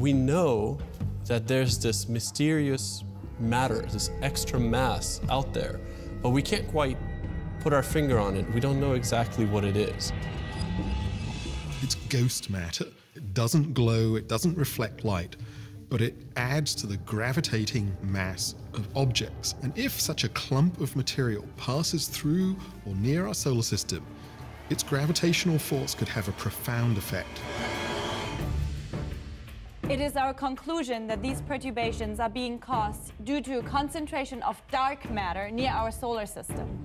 we know that there's this mysterious matter, this extra mass out there, but we can't quite put our finger on it. We don't know exactly what it is. It's ghost matter. It doesn't glow, it doesn't reflect light, but it adds to the gravitating mass of objects. And if such a clump of material passes through or near our solar system, its gravitational force could have a profound effect. It is our conclusion that these perturbations are being caused due to a concentration of dark matter near our solar system.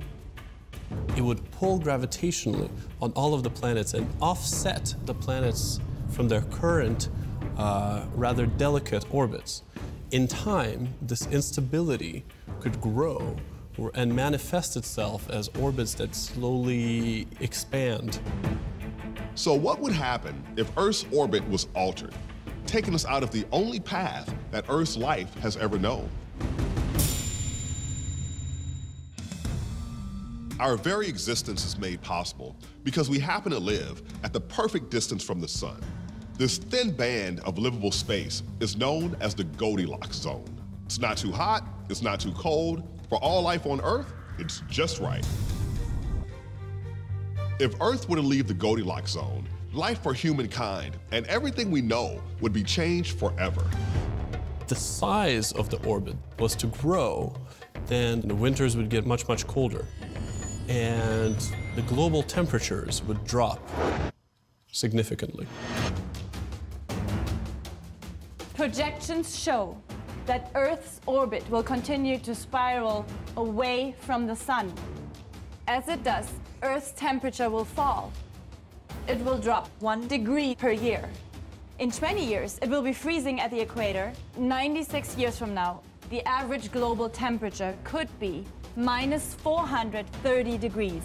It would pull gravitationally on all of the planets and offset the planets from their current rather delicate orbits. In time, this instability could grow and manifest itself as orbits that slowly expand. So what would happen if Earth's orbit was altered, taking us out of the only path that Earth's life has ever known? Our very existence is made possible because we happen to live at the perfect distance from the sun. This thin band of livable space is known as the Goldilocks zone. It's not too hot, it's not too cold. For all life on Earth, it's just right. If Earth were to leave the Goldilocks zone, life for humankind and everything we know would be changed forever. The size of the orbit was to grow, then the winters would get much, much colder, and the global temperatures would drop significantly. Projections show that Earth's orbit will continue to spiral away from the sun. As it does, Earth's temperature will fall. It will drop 1 degree per year. In 20 years, it will be freezing at the equator. 96 years from now, the average global temperature could be minus 430 degrees.